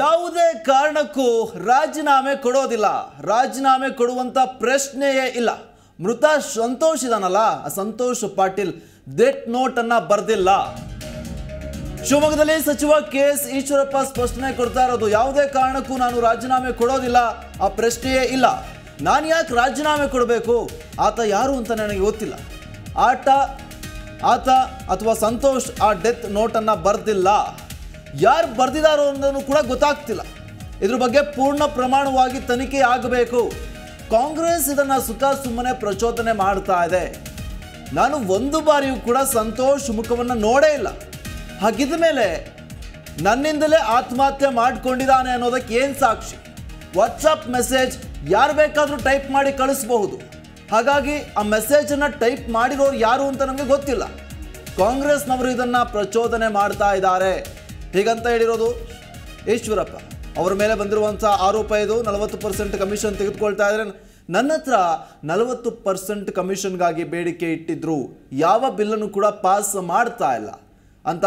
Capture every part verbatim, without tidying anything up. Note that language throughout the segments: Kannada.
ಯಾವುದೇ ಕಾರಣಕ್ಕೂ ರಾಜೀನಾಮೆ ಕೊಡೋದಿಲ್ಲ, ರಾಜೀನಾಮೆ ಕೊಡುವಂತ ಪ್ರಶ್ನೆಯೇ ಇಲ್ಲ. ಮೃತ ಸಂತೋಷ್ ಇದನಲ್ಲ, ಸಂತೋಷ್ ಪಾಟೀಲ್ ಡೆತ್ ನೋಟ್ ಅನ್ನು ಬರೆದಿಲ್ಲ. ಶಿವಮೊಗ್ಗದಲ್ಲಿ ಸಚಿವ ಕೆ ಎಸ್ ಈಶ್ವರಪ್ಪ ಸ್ಪಷ್ಟನೆ ಕೊಡ್ತಾ ಇರೋದು, ಯಾವುದೇ ಕಾರಣಕ್ಕೂ ನಾನು ರಾಜೀನಾಮೆ ಕೊಡೋದಿಲ್ಲ, ಆ ಪ್ರಶ್ನೆಯೇ ಇಲ್ಲ. ನಾನು ಯಾಕೆ ರಾಜೀನಾಮೆ ಕೊಡಬೇಕು? ಆತ ಯಾರು ಅಂತ ನನಗೆ ಗೊತ್ತಿಲ್ಲ. ಆಟ ಆತ ಅಥವಾ ಸಂತೋಷ್ ಆ ಡೆತ್ ನೋಟನ್ನು ಬರೆದಿಲ್ಲ, ಯಾರು ಬರೆದಿದ್ದಾರೋ ಅನ್ನೋದನ್ನು ಕೂಡ ಗೊತ್ತಾಗ್ತಿಲ್ಲ. ಇದ್ರ ಬಗ್ಗೆ ಪೂರ್ಣ ಪ್ರಮಾಣವಾಗಿ ತನಿಖೆ ಆಗಬೇಕು. ಕಾಂಗ್ರೆಸ್ ಇದನ್ನು ಸುಖ ಸುಮ್ಮನೆ ಪ್ರಚೋದನೆ ಮಾಡ್ತಾ ಇದೆ. ನಾನು ಒಂದು ಬಾರಿಯೂ ಕೂಡ ಸಂತೋಷ್ ಮುಖವನ್ನು ನೋಡೇ ಇಲ್ಲ, ಹಾಗಿದ ಮೇಲೆ ನನ್ನಿಂದಲೇ ಆತ್ಮಹತ್ಯೆ ಮಾಡ್ಕೊಂಡಿದ್ದಾನೆ ಅನ್ನೋದಕ್ಕೆ ಏನು ಸಾಕ್ಷಿ? ವಾಟ್ಸಪ್ ಮೆಸೇಜ್ ಯಾರು ಬೇಕಾದರೂ ಟೈಪ್ ಮಾಡಿ ಕಳಿಸ್ಬಹುದು, ಹಾಗಾಗಿ ಆ ಮೆಸೇಜನ್ನು ಟೈಪ್ ಮಾಡಿರೋರು ಯಾರು ಅಂತ ನಮಗೆ ಗೊತ್ತಿಲ್ಲ. ಕಾಂಗ್ರೆಸ್ನವರು ಇದನ್ನು ಪ್ರಚೋದನೆ ಮಾಡ್ತಾ ಇದ್ದಾರೆ ಹೀಗಂತ ಹೇಳಿರೋದು ಈಶ್ವರಪ್ಪ. ಅವರ ಮೇಲೆ ಬಂದಿರುವಂಥ ಆರೋಪ ಇದು. ನಲವತ್ತು ಪರ್ಸೆಂಟ್ ಕಮಿಷನ್ ತೆಗೆದುಕೊಳ್ತಾ ಇದ್ದಾರೆ, ನನ್ನ ಹತ್ರ ನಲವತ್ತು ಪರ್ಸೆಂಟ್ ಕಮಿಷನ್ಗಾಗಿ ಬೇಡಿಕೆ ಇಟ್ಟಿದ್ರು, ಯಾವ ಬಿಲ್ಲನ್ನು ಕೂಡ ಪಾಸ್ ಮಾಡ್ತಾ ಇಲ್ಲ ಅಂತ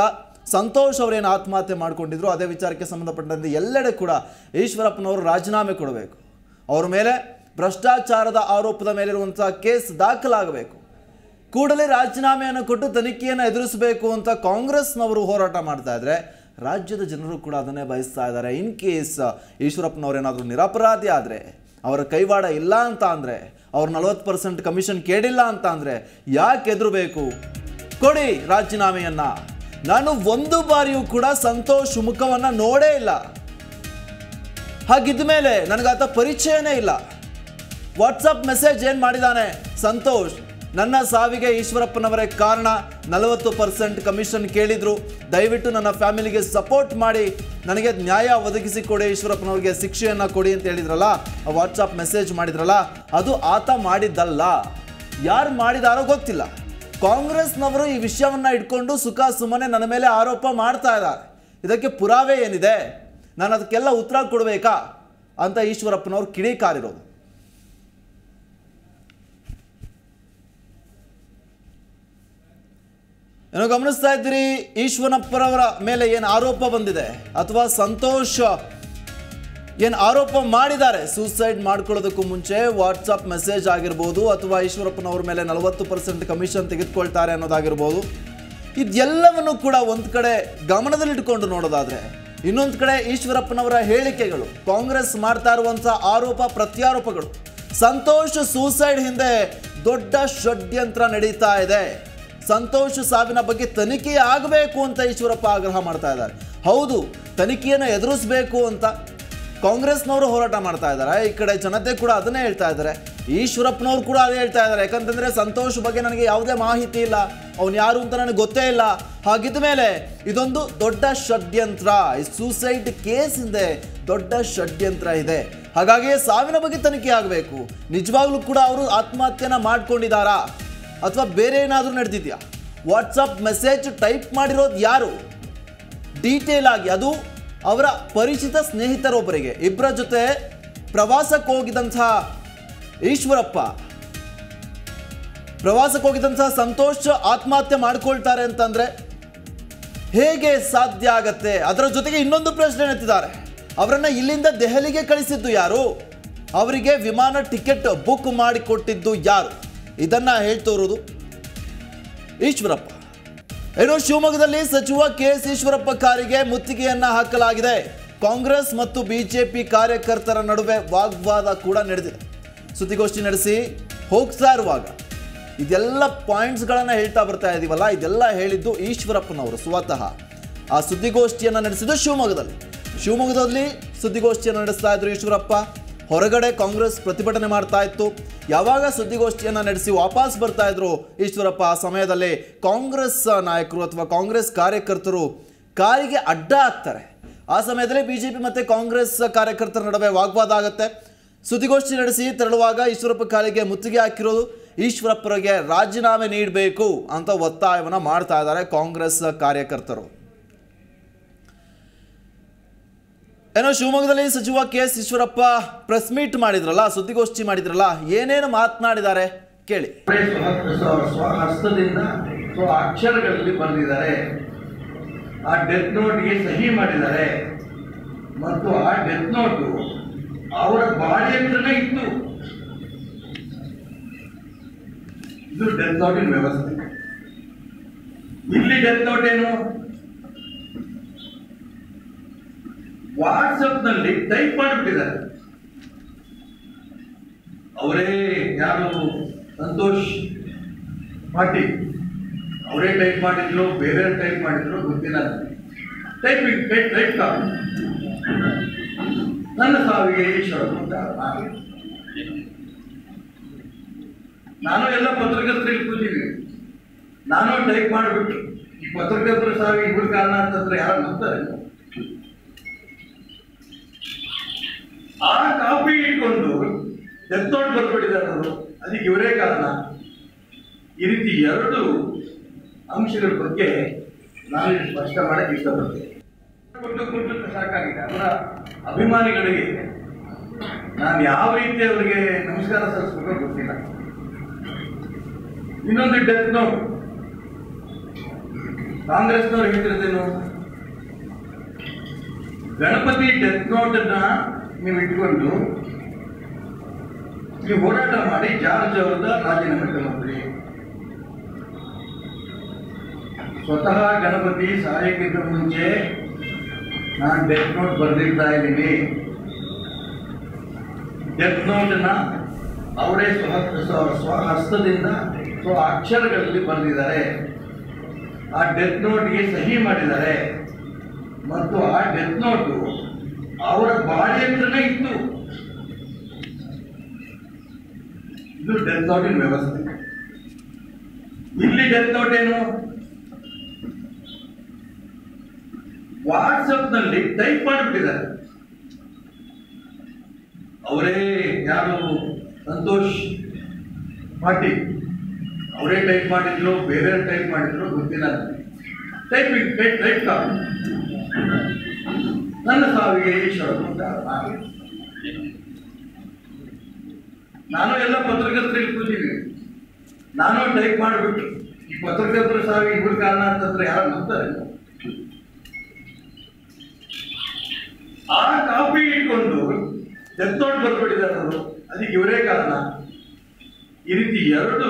ಸಂತೋಷ್ ಅವರೇನು ಆತ್ಮಹತ್ಯೆ ಮಾಡಿಕೊಂಡಿದ್ರು ಅದೇ ವಿಚಾರಕ್ಕೆ ಸಂಬಂಧಪಟ್ಟಂತೆ ಎಲ್ಲೆಡೆ ಕೂಡ ಈಶ್ವರಪ್ಪನವರು ರಾಜೀನಾಮೆ ಕೊಡಬೇಕು. ಅವರ ಮೇಲೆ ಭ್ರಷ್ಟಾಚಾರದ ಆರೋಪದ ಮೇಲಿರುವಂಥ ಕೇಸ್ ದಾಖಲಾಗಬೇಕು. ಕೂಡಲೇ ರಾಜೀನಾಮೆಯನ್ನು ಕೊಟ್ಟು ತನಿಖೆಯನ್ನು ಎದುರಿಸಬೇಕು ಅಂತ ಕಾಂಗ್ರೆಸ್ನವರು ಹೋರಾಟ ಮಾಡ್ತಾ ಇದ್ದರೆ ರಾಜ್ಯದ ಜನರು ಕೂಡ ಅದನ್ನೇ ಬಯಸ್ತಾ ಇದ್ದಾರೆ. ಇನ್ ಕೇಸ್ ಈಶ್ವರಪ್ಪನವರೇನಾದರೂ ನಿರಪರಾಧಿ ಆದರೆ, ಅವರ ಕೈವಾಡ ಇಲ್ಲ ಅಂತ ಅಂದರೆ, ಅವ್ರ ನಲವತ್ತು ಪರ್ಸೆಂಟ್ ಕಮಿಷನ್ ಕೇಳಿಲ್ಲ ಅಂತ ಅಂದರೆ ಯಾಕೆ ಎದುರಬೇಕು? ಕೊಡಿ ರಾಜೀನಾಮೆಯನ್ನು. ನಾನು ಒಂದು ಬಾರಿಯೂ ಕೂಡ ಸಂತೋಷ್ ಮುಖವನ್ನು ನೋಡೇ ಇಲ್ಲ, ಹಾಗಿದ್ದ ಮೇಲೆ ನನಗಾತ ಪರಿಚಯನೇ ಇಲ್ಲ. ವಾಟ್ಸಪ್ ಮೆಸೇಜ್ ಏನು ಮಾಡಿದ್ದಾನೆ ಸಂತೋಷ್? ನನ್ನ ಸಾವಿಗೆ ಈಶ್ವರಪ್ಪನವರೇ ಕಾರಣ, ನಲವತ್ತು ಪರ್ಸೆಂಟ್ ಕಮಿಷನ್ ಕೇಳಿದ್ರು, ದಯವಿಟ್ಟು ನನ್ನ ಫ್ಯಾಮಿಲಿಗೆ ಸಪೋರ್ಟ್ ಮಾಡಿ, ನನಗೆ ನ್ಯಾಯ ಒದಗಿಸಿ ಕೊಡಿ, ಈಶ್ವರಪ್ಪನವ್ರಿಗೆ ಶಿಕ್ಷೆಯನ್ನು ಕೊಡಿ ಅಂತ ಹೇಳಿದ್ರಲ್ಲ, ಆ ವಾಟ್ಸಪ್ ಮೆಸೇಜ್ ಮಾಡಿದ್ರಲ್ಲ, ಅದು ಆತ ಮಾಡಿದ್ದಲ್ಲ, ಯಾರು ಮಾಡಿದಾರೋ ಗೊತ್ತಿಲ್ಲ. ಕಾಂಗ್ರೆಸ್ನವರು ಈ ವಿಷಯವನ್ನು ಇಟ್ಕೊಂಡು ಸುಖ ಸುಮ್ಮನೆ ನನ್ನ ಮೇಲೆ ಆರೋಪ ಮಾಡ್ತಾ ಇದ್ದಾರೆ. ಇದಕ್ಕೆ ಪುರಾವೆ ಏನಿದೆ? ನಾನು ಅದಕ್ಕೆಲ್ಲ ಉತ್ತರ ಕೊಡಬೇಕಾ ಅಂತ ಈಶ್ವರಪ್ಪನವ್ರು ಕಿಡಿಕಾರಿರೋದು. ಏನೋ ಗಮನಿಸ್ತಾ ಇದ್ದೀರಿ, ಈಶ್ವರಪ್ಪನವರ ಮೇಲೆ ಏನು ಆರೋಪ ಬಂದಿದೆ ಅಥವಾ ಸಂತೋಷ್ ಏನು ಆರೋಪ ಮಾಡಿದ್ದಾರೆ, ಸೂಸೈಡ್ ಮಾಡ್ಕೊಳ್ಳೋದಕ್ಕೂ ಮುಂಚೆ ವಾಟ್ಸಪ್ ಮೆಸೇಜ್ ಆಗಿರ್ಬೋದು ಅಥವಾ ಈಶ್ವರಪ್ಪನವ್ರ ಮೇಲೆ ನಲವತ್ತು ಪರ್ಸೆಂಟ್ ಕಮಿಷನ್ ತೆಗೆದುಕೊಳ್ತಾರೆ ಅನ್ನೋದಾಗಿರ್ಬೋದು, ಇದೆಲ್ಲವನ್ನು ಕೂಡ ಒಂದು ಕಡೆ ಗಮನದಲ್ಲಿಟ್ಕೊಂಡು ನೋಡೋದಾದರೆ, ಇನ್ನೊಂದು ಕಡೆ ಈಶ್ವರಪ್ಪನವರ ಹೇಳಿಕೆಗಳು, ಕಾಂಗ್ರೆಸ್ ಮಾಡ್ತಾ ಇರುವಂಥ ಆರೋಪ ಪ್ರತ್ಯಾರೋಪಗಳು, ಸಂತೋಷ್ ಸೂಸೈಡ್ ಹಿಂದೆ ದೊಡ್ಡ ಷಡ್ಯಂತ್ರ ನಡೀತಾ ಇದೆ, ಸಂತೋಷ್ ಸಾವಿನ ಬಗ್ಗೆ ತನಿಖೆ ಆಗಬೇಕು ಅಂತ ಈಶ್ವರಪ್ಪ ಆಗ್ರಹ ಮಾಡ್ತಾ ಇದ್ದಾರೆ. ಹೌದು, ತನಿಖೆಯನ್ನು ಎದುರಿಸಬೇಕು ಅಂತ ಕಾಂಗ್ರೆಸ್ನವರು ಹೋರಾಟ ಮಾಡ್ತಾ ಇದ್ದಾರೆ, ಈ ಕಡೆ ಜನತೆ ಕೂಡ ಅದನ್ನೇ ಹೇಳ್ತಾ ಇದ್ದಾರೆ, ಈಶ್ವರಪ್ಪನವ್ರು ಕೂಡ ಅದೇ ಹೇಳ್ತಾ ಇದ್ದಾರೆ. ಯಾಕಂತಂದರೆ ಸಂತೋಷ್ ಬಗ್ಗೆ ನನಗೆ ಯಾವುದೇ ಮಾಹಿತಿ ಇಲ್ಲ, ಅವನು ಯಾರು ಅಂತ ನನಗೆ ಗೊತ್ತೇ ಇಲ್ಲ, ಹಾಗಿದ್ದ ಮೇಲೆ ಇದೊಂದು ದೊಡ್ಡ ಷಡ್ಯಂತ್ರ, ಈ ಸೂಸೈಡ್ ಕೇಸ್ ಹಿಂದೆ ದೊಡ್ಡ ಷಡ್ಯಂತ್ರ ಇದೆ, ಹಾಗಾಗಿ ಸಾವಿನ ಬಗ್ಗೆ ತನಿಖೆ ಆಗಬೇಕು. ನಿಜವಾಗ್ಲೂ ಕೂಡ ಅವರು ಆತ್ಮಹತ್ಯೆನ ಮಾಡ್ಕೊಂಡಿದ್ದಾರಾ ಅಥವಾ ಬೇರೆ ಏನಾದರೂ ನಡೆದಿದೆಯಾ? ವಾಟ್ಸಪ್ ಮೆಸೇಜ್ ಟೈಪ್ ಮಾಡಿರೋದು ಯಾರು? ಡೀಟೇಲ್ ಆಗಿ ಅದು ಅವರ ಪರಿಚಿತ ಸ್ನೇಹಿತರೊಬ್ಬರಿಗೆ, ಇಬ್ಬರ ಜೊತೆ ಪ್ರವಾಸಕ್ಕೆ ಹೋಗಿದ್ದಂತಹ ಈಶ್ವರಪ್ಪ, ಪ್ರವಾಸಕ್ಕೆ ಹೋಗಿದ್ದಂತಹ ಸಂತೋಷ್ ಆತ್ಮಹತ್ಯೆ ಮಾಡ್ಕೊಳ್ತಾರೆ ಅಂತಂದರೆ ಹೇಗೆ ಸಾಧ್ಯ ಆಗತ್ತೆ? ಅದರ ಜೊತೆಗೆ ಇನ್ನೊಂದು ಪ್ರಶ್ನೆ ಎತ್ತಿದ್ದಾರೆ, ಅವರನ್ನು ಇಲ್ಲಿಂದ ದೆಹಲಿಗೆ ಕಳಿಸಿದ್ದು ಯಾರು? ಅವರಿಗೆ ವಿಮಾನ ಟಿಕೆಟ್ ಬುಕ್ ಮಾಡಿಕೊಟ್ಟಿದ್ದು ಯಾರು? ಇದನ್ನ ಹೇಳ್ತೋರೋದು ಈಶ್ವರಪ್ಪ. ಏನೋ ಶಿವಮೊಗ್ಗದಲ್ಲಿ ಸಚಿವ ಕೆ ಎಸ್ ಈಶ್ವರಪ್ಪ ಕಾರಿಗೆ ಮುತ್ತಿಗೆಯನ್ನ ಹಾಕಲಾಗಿದೆ. ಕಾಂಗ್ರೆಸ್ ಮತ್ತು ಬಿಜೆಪಿ ಕಾರ್ಯಕರ್ತರ ನಡುವೆ ವಾಗ್ವಾದ ಕೂಡ ನಡೆದಿದೆ. ಸುದ್ದಿಗೋಷ್ಠಿ ನಡೆಸಿ ಹೋಗ್ತಾ ಇರುವಾಗ ಇದೆಲ್ಲ ಪಾಯಿಂಟ್ಸ್ಗಳನ್ನ ಹೇಳ್ತಾ ಬರ್ತಾ ಇದೀವಲ್ಲ, ಇದೆಲ್ಲ ಹೇಳಿದ್ದು ಈಶ್ವರಪ್ಪನವರು ಸ್ವತಃ. ಆ ಸುದ್ದಿಗೋಷ್ಠಿಯನ್ನು ನಡೆಸಿದ್ದು ಶಿವಮೊಗ್ಗದಲ್ಲಿ ಶಿವಮೊಗ್ಗದಲ್ಲಿ ಸುದ್ದಿಗೋಷ್ಠಿಯನ್ನು ನಡೆಸ್ತಾ ಇದ್ರು ಈಶ್ವರಪ್ಪ. ಹೊರಗಡೆ ಕಾಂಗ್ರೆಸ್ ಪ್ರತಿಭಟನೆ ಮಾಡ್ತಾ ಇತ್ತು. ಯಾವಾಗ ಸುದ್ದಿಗೋಷ್ಠಿಯನ್ನು ನಡೆಸಿ ವಾಪಸ್ ಬರ್ತಾ ಇದ್ರು ಈಶ್ವರಪ್ಪ, ಆ ಸಮಯದಲ್ಲಿ ಕಾಂಗ್ರೆಸ್ ನಾಯಕರು ಅಥವಾ ಕಾಂಗ್ರೆಸ್ ಕಾರ್ಯಕರ್ತರು ಕಾರಿಗೆ ಅಡ್ಡ ಹಾಕ್ತಾರೆ. ಆ ಸಮಯದಲ್ಲಿ ಬಿಜೆಪಿ ಮತ್ತು ಕಾಂಗ್ರೆಸ್ ಕಾರ್ಯಕರ್ತರ ನಡುವೆ ವಾಗ್ವಾದ ಆಗುತ್ತೆ. ಸುದ್ದಿಗೋಷ್ಠಿ ನಡೆಸಿ ತೆರಳುವಾಗ ಈಶ್ವರಪ್ಪ ಕಾರಿಗೆ ಮುತ್ತಿಗೆ ಹಾಕಿರೋದು, ಈಶ್ವರಪ್ಪರಿಗೆ ರಾಜೀನಾಮೆ ನೀಡಬೇಕು ಅಂತ ಒತ್ತಾಯವನ್ನು ಮಾಡ್ತಾ ಇದ್ದಾರೆ ಕಾಂಗ್ರೆಸ್ ಕಾರ್ಯಕರ್ತರು. ಏನೋ ಶಿವಮೊಗ್ಗದಲ್ಲಿ ಸಚಿವ K S Eshwarappa press meet ಮಾಡಿದ್ರಲ್ಲ, ಸುದ್ದಿಗೋಷ್ಠಿ ಮಾಡಿದ್ರಲ್ಲ, ಏನೇನು ಮಾತನಾಡಿದ್ದಾರೆ ಕೇಳಿ. ಸ್ವಹಸ್ತದಿಂದ ಸ್ವ ಅಕ್ಷರಗಳಲ್ಲಿ ಬರೆದಿದ್ದಾರೆ, ಆ ಡೆತ್ ನೋಟ್ಗೆ ಸಹಿ ಮಾಡಿದ್ದಾರೆ, ಮತ್ತು ಆ ಡೆತ್ ನೋಟ್ ಅವರ ಬಾಡಿ ಹತ್ರನೇ ಇತ್ತು. ಇದು ಡೆತ್ ನೋಟಿನ ವ್ಯವಸ್ಥೆ. ಇಲ್ಲಿ ಡೆತ್ ನೋಟ್ ಏನು? ವಾಟ್ಸಪ್ನಲ್ಲಿ ಟೈಪ್ ಮಾಡಿಬಿಟ್ಟಿದ್ದಾರೆ. ಅವರೇ ಯಾರು, ಸಂತೋಷ್ ಪಾಟೀಲ್ ಅವರೇ ಟೈಪ್ ಮಾಡಿದ್ರು, ಬೇರೆ ಟೈಪ್ ಮಾಡಿದ್ರು ಗೊತ್ತಿಲ್ಲ. Type type copy. ನನ್ನ ಸಾವಿಗೆ ಈಶ್ವರ ನಾನು ಎಲ್ಲ ಪತ್ರಕರ್ತರು ಇಲ್ಲಿ ಕೂತಿದ್ದೀನಿ, ನಾನು ಟೈಪ್ ಮಾಡಿಬಿಟ್ಟು ಈ ಪತ್ರಕರ್ತರು ಸಾವಿಗೆ ಇವ್ರ ಕಾರಣ ಅಂತಂದ್ರೆ ಯಾರು ನಂಬ್ತಾರೆ? ಆ ಕಾಪಿ ಇಟ್ಕೊಂಡು ಡೆತ್ ನೋಟ್ ಬರ್ಕೊಂಡಿದ್ದಾರೆ ಅವರು, ಅದಕ್ಕೆ ಇವರೇ ಕಾರಣ. ಈ ರೀತಿ ಎರಡು ಅಂಶಗಳ ಬಗ್ಗೆ ನಾನು ಸ್ಪಷ್ಟ ಮಾಡಕ್ಕೆ ಇಷ್ಟಪಡ್ತೇನೆ. ಕೊಟ್ಟು ಕೊಟ್ಟು ಸಾಕಾಗಿದೆ. ಅವರ ಅಭಿಮಾನಿಗಳಿಗೆ ನಾನು ಯಾವ ರೀತಿ ಅವರಿಗೆ ನಮಸ್ಕಾರ ಸಲ್ಲಿಸಬೇಕು ಗೊತ್ತಿಲ್ಲ. ಇನ್ನೊಂದು ಡೆತ್ ನೋಟ್ ಕಾಂಗ್ರೆಸ್ನವ್ರು ಹೇಳ್ತಿರೋದೇನು, ಗಣಪತಿ ಡೆತ್ ನೋಟ್ ಅನ್ನ ನೀವು ಇಟ್ಕೊಂಡು ನೀವು ಹೋರಾಟ ಮಾಡಿ ಜಾರ್ಜ್ ಅವರದ ರಾಜೀನಾಮೆ ತಗೊಂಡ್ರಿ. ಸ್ವತಃ ಗಣಪತಿ ಸಾಯಕ್ಕಿಂತ ಮುಂಚೆ ನಾನು ಡೆತ್ ನೋಟ್ ಬರೆದಿರ್ತಾ ಇದ್ದೀನಿ. ಡೆತ್ ನೋಟ್ನ ಅವರೇ ಸ್ವಹ ಸ್ವಹಸ್ತದಿಂದ ಸ್ವ ಅಕ್ಷರಗಳಲ್ಲಿ ಬರೆದಿದ್ದಾರೆ. ಆ ಡೆತ್ ನೋಟ್ಗೆ ಸಹಿ ಮಾಡಿದ್ದಾರೆ ಮತ್ತು ಆ ಡೆತ್ ನೋಟು ಅವರ ಬಾಡಿ ಹತ್ರನೇ ಇತ್ತು. ಇದು ಡೆತ್ ನೋಟಿನ ವ್ಯವಸ್ಥೆ. ಇಲ್ಲಿ ಡೆತ್ ನೋಟ್ ಏನು? ವಾಟ್ಸಪ್ನಲ್ಲಿ ಟೈಪ್ ಮಾಡಿಬಿಟ್ಟಿದ್ದಾರೆ. ಅವರೇ ಯಾರು, ಸಂತೋಷ್ ಪಾಟೀಲ್ ಅವರೇ ಟೈಪ್ ಮಾಡಿದ್ರು, ಬೇರೆ ಟೈಪ್ ಮಾಡಿದ್ರು ಗೊತ್ತಿಲ್ಲ. Type type copy. ನನ್ನ ಸಾವಿಗೆ ಈಶ್ವರ ನಾನು ಎಲ್ಲ ಪತ್ರಕರ್ತರು ಇಲ್ಲಿ ಕೂತಿದ್ದೀನಿ, ನಾನು ಟೈಪ್ ಮಾಡಿಬಿಟ್ಟು ಈ ಪತ್ರಕರ್ತರು ಸಾವಿಗೆ ಇವ್ರ ಕಾರಣ ಅಂತಂದ್ರೆ ಯಾರು ನಂಬ್ತಾರೆ? ಆ ಕಾಪಿ ಇಟ್ಕೊಂಡು ಡೆತ್ ನೋಟ್ ಬರ್ಕೊಂಡಿದ್ದಾರೆ ಅವರು, ಅದಕ್ಕೆ ಇವರೇ ಕಾರಣ. ಈ ರೀತಿ ಎರಡು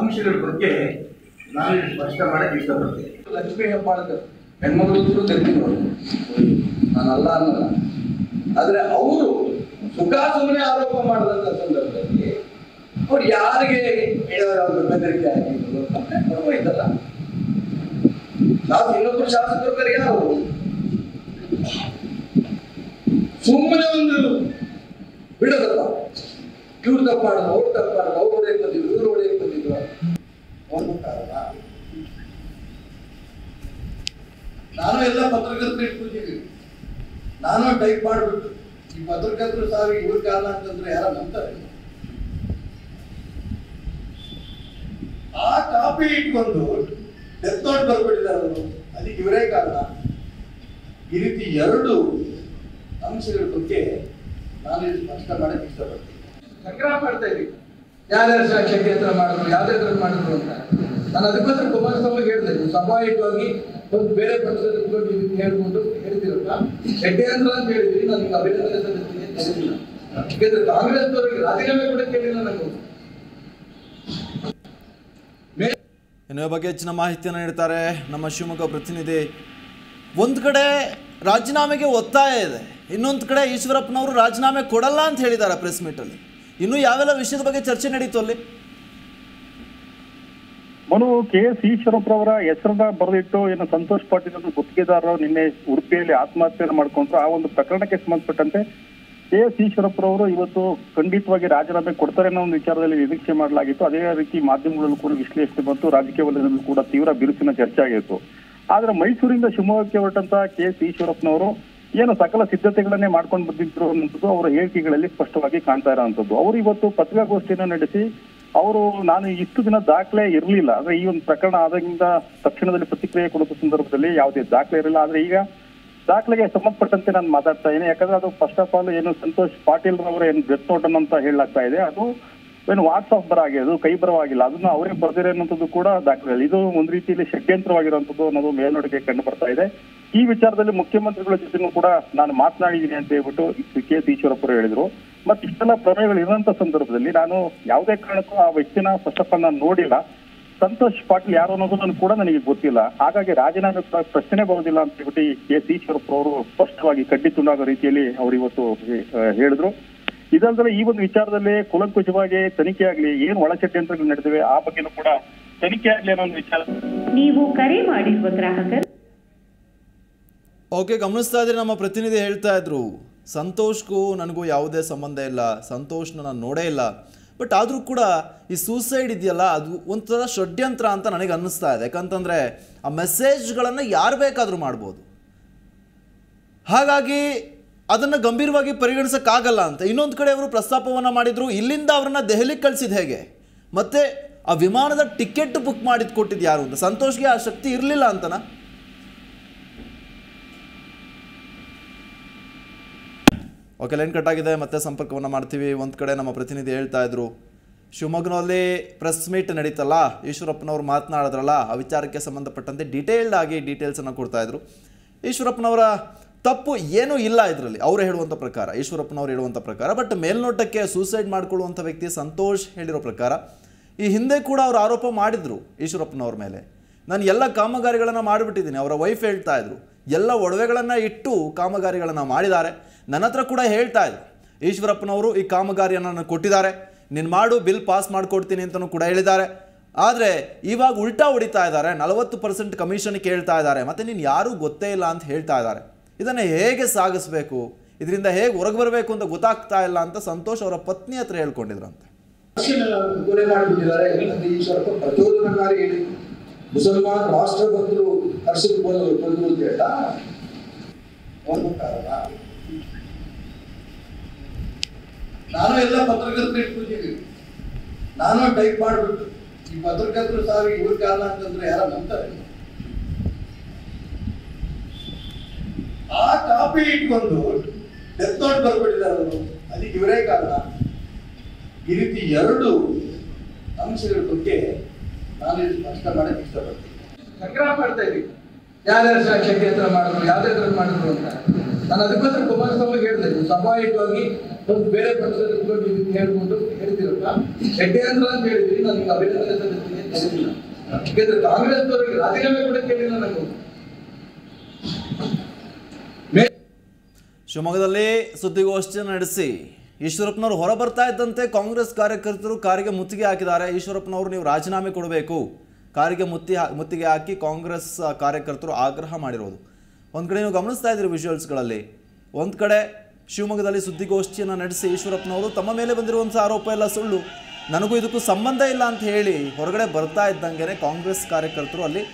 ಅಂಶಗಳ ಬಗ್ಗೆ ನಾನು ಸ್ಪಷ್ಟ ಮಾಡಕ್ಕೆ ಇಷ್ಟಪಡ್ತೇನೆ. ಲಕ್ಷ್ಮೀ ಹೆಬ್ಬಾಳ್ಕರ್ ಹೆಣ್ಮಗಳು ತೆಗೆದಿರೋರು, ನಾನಲ್ಲ ಅನ್ನಲ್ಲ. ಆದರೆ ಅವರು ಸುಖ ಸುಮ್ಮನೆ ಆರೋಪ ಮಾಡಿದಂಥ ಸಂದರ್ಭದಲ್ಲಿ ಅವ್ರು ಯಾರಿಗೆ ಬೆದರಿಕೆ ಆಗಿರ್ಬೋದು ಕಂಪ್ಲೇಂಟ್ ನಾವು ಇನ್ನೊಬ್ಬರು ಶಾಸಕರು ಕರೆಯ ಅವರು ಸುಮ್ಮನೆ ಒಂದು ಬಿಡೋದಪ್ಪ, ಇವ್ರು ತಪ್ಪಾಡೋದು, ಅವ್ರು ತಪ್ಪಾಡೋದು, ಅವ್ರು ಹೊಡೆಯಕ್ಕೆ ಬಂದಿದ್ರು, ಇವ್ರು ಹೊಡೆಯಕ್ಕೆ ಬಂದಿದ್ರು ಒಂದು ಕಾರಣ. ನಾನು ಎಲ್ಲ ಪತ್ರಕರ್ತರು ಇಟ್ಕೊಂಡಿದ್ದೀನಿ, ನಾನು ಟೈಪ್ ಮಾಡಿಬಿಟ್ಟು ಈ ಪತ್ರಕರ್ತರು ಸಾವಿಗೆ ಇವ್ರ ಕಾರಣ ಅಂತಂದ್ರೆ ಯಾರು ನಂಬ್ತಾರೆ? ಆ ಕಾಪಿ ಇಟ್ಕೊಂಡು ಡೆತ್ ನೋಟ್ ಬರ್ಬಿಟ್ಟಿದ್ದಾರೆ ಅವರು, ಅದಕ್ಕೆ ಇವರೇ ಕಾರಣ. ಈ ರೀತಿ ಎರಡು ಅಂಶಗಳ ಬಗ್ಗೆ ನಾನು ಸ್ಪಷ್ಟ ಮಾಡಕ್ಕೆ ಇಷ್ಟಪಡ್ತೀನಿ. ಸಂಗ್ರಹ ಮಾಡ್ತಾ ಇದ್ದೀನಿ, ಯಾರ್ಯಾರು ಕ್ಷೇತ್ರ ಮಾಡಿದ್ರು, ಯಾವ್ದಾದ್ರು ಮಾಡಿದ್ರು ಅಂತ. ನಾನು ಅದಕ್ಕೋಸ್ಕರ ಕುಮಾರಸ್ವಾಮಿ ಹೇಳಿದೆ, ನೀವು ಸ್ವಾಭಾವಿಕವಾಗಿ ಒಂದು ಬೇರೆ ಪಕ್ಷದ ಹೇಳ್ಕೊಂಡು ಹೇಳ್ತಿರಲ್ಲ ಹೆಡ್ಡೇಂದ್ರ ಅಂತ ಹೇಳಿದ್ರಿ, ನನಗೆ ಅಭಿನಂದನೆ ಸಲ್ಲಿಸ್ತೀನಿ ಅಂತ ಹೇಳಿಲ್ಲ. ಯಾಕೆಂದ್ರೆ ಕಾಂಗ್ರೆಸ್ ಅವರಿಗೆ ರಾಜೀನಾಮೆ ಕೂಡ ಕೇಳಿಲ್ಲ ನಾನು. ಇನ್ನು ಬಗ್ಗೆ ಹೆಚ್ಚಿನ ಮಾಹಿತಿಯನ್ನು ನೀಡ್ತಾರೆ ನಮ್ಮ ಶಿವಮೊಗ್ಗ ಪ್ರತಿನಿಧಿ. ಒಂದು ಕಡೆ ರಾಜೀನಾಮೆಗೆ ಒತ್ತಾಯ ಇದೆ, ಇನ್ನೊಂದು ಕಡೆ ಈಶ್ವರಪ್ಪನವರು ರಾಜೀನಾಮೆ ಕೊಡಲ್ಲ ಅಂತ ಹೇಳಿದ್ದಾರೆ ಪ್ರೆಸ್ ಮೀಟಲ್ಲಿ. ಇನ್ನೂ ಯಾವೆಲ್ಲ ವಿಷಯದ ಬಗ್ಗೆ ಚರ್ಚೆ ನಡೀತು ಅಲ್ಲಿ? ಮನು, ಕೆ ಎಸ್ ಈಶ್ವರಪ್ಪನವರ ಹೆಸರನ್ನ ಬರೆದಿಟ್ಟು ಏನು ಸಂತೋಷ್ ಪಾಟೀಲ್ ಅವರು ಗುತ್ತಿಗೆದಾರರು ನಿನ್ನೆ ಉಡುಪಿಯಲ್ಲಿ ಆತ್ಮಹತ್ಯೆಯನ್ನು ಮಾಡಿಕೊಂಡ್ರು. ಆ ಒಂದು ಪ್ರಕರಣಕ್ಕೆ ಸಂಬಂಧಪಟ್ಟಂತೆ ಕೆ ಎಸ್ ಈಶ್ವರಪ್ಪನವರು ಇವತ್ತು ಖಂಡಿತವಾಗಿ ರಾಜೀನಾಮೆ ಕೊಡ್ತಾರೆ ಅನ್ನೋ ಒಂದು ವಿಚಾರದಲ್ಲಿ ನಿರೀಕ್ಷೆ ಮಾಡಲಾಗಿತ್ತು. ಅದೇ ರೀತಿ ಮಾಧ್ಯಮಗಳಲ್ಲೂ ಕೂಡ ವಿಶ್ಲೇಷಣೆ ಬಂತು, ರಾಜಕೀಯ ವಲಯದಲ್ಲೂ ಕೂಡ ತೀವ್ರ ಬಿರುಸಿನ ಚರ್ಚೆ ಆಗಿತ್ತು. ಆದ್ರೆ ಮೈಸೂರಿಂದ ಶಿವಮೊಗ್ಗಕ್ಕೆ ಹೊರಟಂತಹ ಕೆ ಎಸ್ ಈಶ್ವರಪ್ಪನವರು ಏನು ಸಕಲ ಸಿದ್ಧತೆಗಳನ್ನೇ ಮಾಡ್ಕೊಂಡು ಬಂದಿದ್ರು ಅನ್ನೋದು ಅವರ ಹೇಳಿಕೆಗಳಲ್ಲಿ ಸ್ಪಷ್ಟವಾಗಿ ಕಾಣ್ತಾ ಇರೋಂಥದ್ದು. ಅವರು ಇವತ್ತು ಪತ್ರಿಕಾಗೋಷ್ಠಿಯನ್ನು ನಡೆಸಿ ಅವರು ನಾನು ಇಷ್ಟು ದಿನ ದಾಖಲೆ ಇರಲಿಲ್ಲ, ಅಂದ್ರೆ ಈ ಒಂದು ಪ್ರಕರಣ ಆದಾಗಿಂದ ತಕ್ಷಣದಲ್ಲಿ ಪ್ರತಿಕ್ರಿಯೆ ಕೊಡುವ ಸಂದರ್ಭದಲ್ಲಿ ಯಾವುದೇ ದಾಖಲೆ ಇರಲಿಲ್ಲ. ಆದ್ರೆ ಈಗ ದಾಖಲೆಗೆ ಸಂಬಂಧಪಟ್ಟಂತೆ ನಾನು ಮಾತಾಡ್ತಾ ಇದ್ದೀನಿ. ಯಾಕಂದ್ರೆ ಅದು ಫಸ್ಟ್ ಆಫ್ ಆಲ್ ಏನು ಸಂತೋಷ್ ಪಾಟೀಲ್ ರವರ ಏನು ಡೆತ್ ನೋಟ್ ಅಂತ ಹೇಳಲಾಗ್ತಾ ಇದೆ, ಅದು ಏನು ವಾಟ್ಸಪ್ ಬರಾಗಿ ಅದು ಕೈ ಬರವಾಗಿಲ್ಲ, ಅದನ್ನ ಅವರೇ ಬರೆದಿರೋ ಅನ್ನೋದು ಕೂಡ ದಾಖಲೆ. ಇದು ಒಂದು ರೀತಿಯಲ್ಲಿ ಷಡ್ಯಂತ್ರವಾಗಿರುವಂಥದ್ದು ಅನ್ನೋದು ಮೇಲ್ನೋಟಕ್ಕೆ ಕಂಡು ಬರ್ತಾ ಇದೆ. ಈ ವಿಚಾರದಲ್ಲಿ ಮುಖ್ಯಮಂತ್ರಿಗಳ ಜೊತೆನೂ ಕೂಡ ನಾನು ಮಾತನಾಡಿದ್ದೀನಿ ಅಂತ ಹೇಳ್ಬಿಟ್ಟು ಕೆ ಸಿ ಈಶ್ವರಪ್ಪರು ಹೇಳಿದರು. ಮತ್ತೆ ಇಷ್ಟೆಲ್ಲ ಪ್ರಮೇಯಗಳು ಇರುವಂತ ಸಂದರ್ಭದಲ್ಲಿ ನಾನು ಯಾವುದೇ ಕಾರಣಕ್ಕೂ ಆ ವ್ಯಕ್ತಿನ ಫಸ್ಟ್ ಆಫ್ ಆಲ್ ನಾನು ನೋಡಿಲ್ಲ. ಸಂತೋಷ್ ಪಾಟೀಲ್ ಯಾರು ಅನ್ನೋದನ್ನು ಕೂಡ ನನಗೆ ಗೊತ್ತಿಲ್ಲ. ಹಾಗಾಗಿ ರಾಜೀನಾಮೆ ಪ್ರಶ್ನೆ ಬರೋದಿಲ್ಲ ಅಂತ ಹೇಳ್ಬಿಟ್ಟು ಕೆ ಸಿ ಈಶ್ವರಪ್ಪ ಅವರು ಸ್ಪಷ್ಟವಾಗಿ ಕಡ್ಡಿ ತುಂಡಾಗೋ ರೀತಿಯಲ್ಲಿ ಅವರು ಇವತ್ತು ಹೇಳಿದ್ರು. ಇದಲ್ಲದೆ ಈ ಒಂದು ವಿಚಾರದಲ್ಲಿ ಕುಲಂಕುಷವಾಗಿ ತನಿಖೆ ಆಗಲಿ, ಏನು ಒಳಚಟ್ಯಂತ್ರಗಳು ನಡೆದಿವೆ ಆ ಬಗ್ಗೆನೂ ಕೂಡ ತನಿಖೆ ಆಗಲಿ ಅನ್ನೋ ಒಂದು ವಿಚಾರ. ನೀವು ಕರೆ ಮಾಡಿರುವ ಗ್ರಾಹಕರು ಓಕೆ ಗಮನಿಸ್ತಾ ಇದ್ರೆ ನಮ್ಮ ಪ್ರತಿನಿಧಿ ಹೇಳ್ತಾ ಇದ್ರು ಸಂತೋಷ್ಗೂ ನನಗೂ ಯಾವುದೇ ಸಂಬಂಧ ಇಲ್ಲ, ಸಂತೋಷ್ನ ನಾನು ನೋಡೇ ಇಲ್ಲ. ಬಟ್ ಆದರೂ ಕೂಡ ಈ ಸೂಸೈಡ್ ಇದೆಯಲ್ಲ ಅದು ಒಂಥರ ಷಡ್ಯಂತ್ರ ಅಂತ ನನಗೆ ಅನ್ನಿಸ್ತಾ ಇದೆ. ಯಾಕಂತಂದರೆ ಆ ಮೆಸೇಜ್ಗಳನ್ನು ಯಾರು ಬೇಕಾದರೂ ಮಾಡ್ಬೋದು, ಹಾಗಾಗಿ ಅದನ್ನು ಗಂಭೀರವಾಗಿ ಪರಿಗಣಿಸೋಕ್ಕಾಗಲ್ಲ ಅಂತ. ಇನ್ನೊಂದು ಕಡೆ ಅವರು ಪ್ರಸ್ತಾಪವನ್ನು ಮಾಡಿದರು, ಇಲ್ಲಿಂದ ಅವ್ರನ್ನ ದೆಹಲಿಗೆ ಕಳಿಸಿದ ಹೇಗೆ ಮತ್ತು ಆ ವಿಮಾನದ ಟಿಕೆಟ್ ಬುಕ್ ಮಾಡಿದ್ದು ಕೊಟ್ಟಿದ್ದು ಯಾರು ಅಂತ. ಸಂತೋಷ್ಗೆ ಆ ಶಕ್ತಿ ಇರಲಿಲ್ಲ ಅಂತನಾ? ಓಕೆ, ಲೈನ್ ಕಟ್ ಆಗಿದೆ, ಮತ್ತೆ ಸಂಪರ್ಕವನ್ನು ಮಾಡ್ತೀವಿ. ಒಂದು ಕಡೆ ನಮ್ಮ ಪ್ರತಿನಿಧಿ ಹೇಳ್ತಾ ಇದ್ರು ಶಿವಮೊಗ್ಗನಲ್ಲಿ ಪ್ರೆಸ್ ಮೀಟ್ ನಡೀತಲ್ಲ, ಈಶ್ವರಪ್ಪನವ್ರು ಮಾತನಾಡಿದ್ರಲ್ಲ ಆ ವಿಚಾರಕ್ಕೆ ಸಂಬಂಧಪಟ್ಟಂತೆ ಡೀಟೇಲ್ಡ್ ಆಗಿ ಡೀಟೇಲ್ಸನ್ನು ಕೊಡ್ತಾ ಇದ್ರು. ಈಶ್ವರಪ್ಪನವರ ತಪ್ಪು ಏನೂ ಇಲ್ಲ ಇದರಲ್ಲಿ ಅವರು ಹೇಳುವಂಥ ಪ್ರಕಾರ, ಈಶ್ವರಪ್ಪನವ್ರು ಹೇಳುವಂಥ ಪ್ರಕಾರ. ಬಟ್ ಮೇಲ್ನೋಟಕ್ಕೆ ಸೂಸೈಡ್ ಮಾಡಿಕೊಳ್ಳುವಂಥ ವ್ಯಕ್ತಿ ಸಂತೋಷ್ ಹೇಳಿರೋ ಪ್ರಕಾರ ಈ ಹಿಂದೆ ಕೂಡ ಅವರು ಆರೋಪ ಮಾಡಿದರು ಈಶ್ವರಪ್ಪನವ್ರ ಮೇಲೆ, ನಾನು ಎಲ್ಲ ಕಾಮಗಾರಿಗಳನ್ನು ಮಾಡಿಬಿಟ್ಟಿದ್ದೀನಿ. ಅವರ ವೈಫ್ ಹೇಳ್ತಾ ಇದ್ರು ಎಲ್ಲ ಒಡವೆಗಳನ್ನು ಇಟ್ಟು ಕಾಮಗಾರಿಗಳನ್ನು ಮಾಡಿದ್ದಾರೆ. ನನ್ನ ಹತ್ರ ಕೂಡ ಹೇಳ್ತಾ ಇದ್ರು ಈಶ್ವರಪ್ಪನವರು ಈ ಕಾಮಗಾರಿಯನ್ನು ಕೊಟ್ಟಿದ್ದಾರೆ, ನೀನು ಮಾಡು ಬಿಲ್ ಪಾಸ್ ಮಾಡಿಕೊಡ್ತೀನಿ ಅಂತಲೂ ಕೂಡ ಹೇಳಿದ್ದಾರೆ. ಆದರೆ ಇವಾಗ ಉಲ್ಟಾ ಹೊಡಿತಾ ಇದ್ದಾರೆ, ನಲವತ್ತು ಪರ್ಸೆಂಟ್ ಕಮಿಷನ್ ಕೇಳ್ತಾ ಇದ್ದಾರೆ, ಮತ್ತು ನೀನು ಯಾರೂ ಗೊತ್ತೇ ಇಲ್ಲ ಅಂತ ಹೇಳ್ತಾ ಇದ್ದಾರೆ. ಇದನ್ನು ಹೇಗೆ ಸಾಗಿಸಬೇಕು, ಇದರಿಂದ ಹೇಗೆ ಹೊರಗೆ ಬರಬೇಕು ಅಂತ ಗೊತ್ತಾಗ್ತಾ ಇಲ್ಲ ಅಂತ ಸಂತೋಷ್ ಅವರ ಪತ್ನಿ ಹತ್ರ ಹೇಳ್ಕೊಂಡಿದ್ರಂತೆ. ಮುಸಲ್ಮಾನ್ ರಾಷ್ಟ್ರ ಬಂದರು ಹರ್ಷಿಕ್ ಬಂದರು ಅಂತ ಹೇಳ್ತಾ ನಾನು ಎಲ್ಲ ಪತ್ರಕರ್ತರು ಇಟ್ಕೊಂಡಿದ್ದೀನಿ, ನಾನು ಟೈಪ್ ಮಾಡಿಬಿಟ್ಟು ಈ ಪತ್ರಕರ್ತರು ಸಾವಿರ ಇವ್ರ ಕಾರಣ ಅಂತಂದ್ರೆ ಯಾರು ನಂಬ್ತಾರೆ? ಆ ಕಾಪಿ ಇಟ್ಕೊಂಡು ಡೆತ್ ನೋಟ್ ಬರ್ಬಿಟ್ಟಿದ್ದಾರೆ ಅವರು, ಅದಕ್ಕೆ ಇವರೇ ಕಾರಣ. ಈ ರೀತಿ ಎರಡು ಅಂಶಗಳ ಬಗ್ಗೆ ನಾನು ಕಷ್ಟ ಮಾಡಕ್ಕೆ ಇಷ್ಟಪಡ್ತೀನಿ. ಸಂಗ್ರಹ ಮಾಡ್ತಾ ಇದ್ದೀವಿ ಯಾರ್ಯಾರು ಸಾಕ್ಷಿ ಹತ್ರ ಮಾಡಿದ್ರು ಯಾವ್ದೇ ಥರ ಮಾಡಿದ್ರು ಅಂತ. ನಾನು ಅದಕ್ಕೋಸ್ಕರ ಕುಮಾರಸ್ವಾಮಿ ಹೇಳಿದೆ, ಸ್ವಾಭಾವಿಕವಾಗಿ ಒಂದು ಬೇರೆ ಪಕ್ಷದ ಹೇಳ್ಕೊಂಡು ಹೇಳ್ತಿರಪ್ಪ ಷಡ್ಯಂತ್ರ ಅಂತ ಹೇಳಿದ್ವಿ, ನನಗೆ ಅಭಿನಂದನೆ ಸಲ್ಲಿಸ್ತೀನಿ ಅಂತ ಹೇಳಿಲ್ಲ. ಯಾಕೆಂದ್ರೆ ಕಾಂಗ್ರೆಸ್ನವರಿಗೆ ರಾಜೀನಾಮೆ ಕೂಡ ಕೇಳಿಲ್ಲ. ನನಗೆ ಶಿವಮೊಗ್ಗದಲ್ಲಿ ಸುದ್ದಿಗೋಷ್ಠಿ ನಡೆಸಿ ಈಶ್ವರಪ್ಪನವ್ರು ಹೊರ ಬರ್ತಾ ಇದ್ದಂತೆ ಕಾಂಗ್ರೆಸ್ ಕಾರ್ಯಕರ್ತರು ಕಾರಿಗೆ ಮುತ್ತಿಗೆ ಹಾಕಿದ್ದಾರೆ. ಈಶ್ವರಪ್ಪನವ್ರು ನೀವು ರಾಜೀನಾಮೆ ಕೊಡಬೇಕು, ಕಾರಿಗೆ ಮುತ್ತಿ ಮುತ್ತಿಗೆ ಹಾಕಿ ಕಾಂಗ್ರೆಸ್ ಕಾರ್ಯಕರ್ತರು ಆಗ್ರಹ ಮಾಡಿರೋದು. ಒಂದು ಕಡೆ ನೀವು ಗಮನಿಸ್ತಾ ಇದ್ದೀರಿ ವಿಜುವಲ್ಸ್ಗಳಲ್ಲಿ, ಒಂದು ಕಡೆ ಶಿವಮೊಗ್ಗದಲ್ಲಿ ಸುದ್ದಿಗೋಷ್ಠಿಯನ್ನು ನಡೆಸಿ ಈಶ್ವರಪ್ಪನವರು ತಮ್ಮ ಮೇಲೆ ಬಂದಿರುವಂಥ ಆರೋಪ ಎಲ್ಲ ಸುಳ್ಳು, ನನಗೂ ಇದಕ್ಕೂ ಸಂಬಂಧ ಇಲ್ಲ ಅಂತ ಹೇಳಿ ಹೊರಗಡೆ ಬರ್ತಾ ಇದ್ದಂಗೆ ಕಾಂಗ್ರೆಸ್ ಕಾರ್ಯಕರ್ತರು ಅಲ್ಲಿ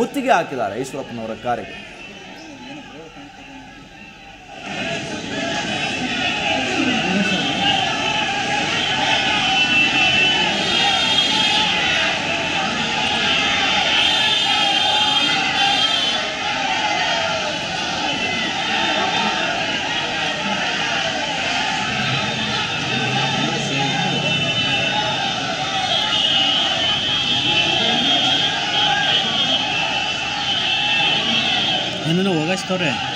ಮುತ್ತಿಗೆ ಹಾಕಿದ್ದಾರೆ ಈಶ್ವರಪ್ಪನವರ ಕಾರಿಗೆ. Correcto.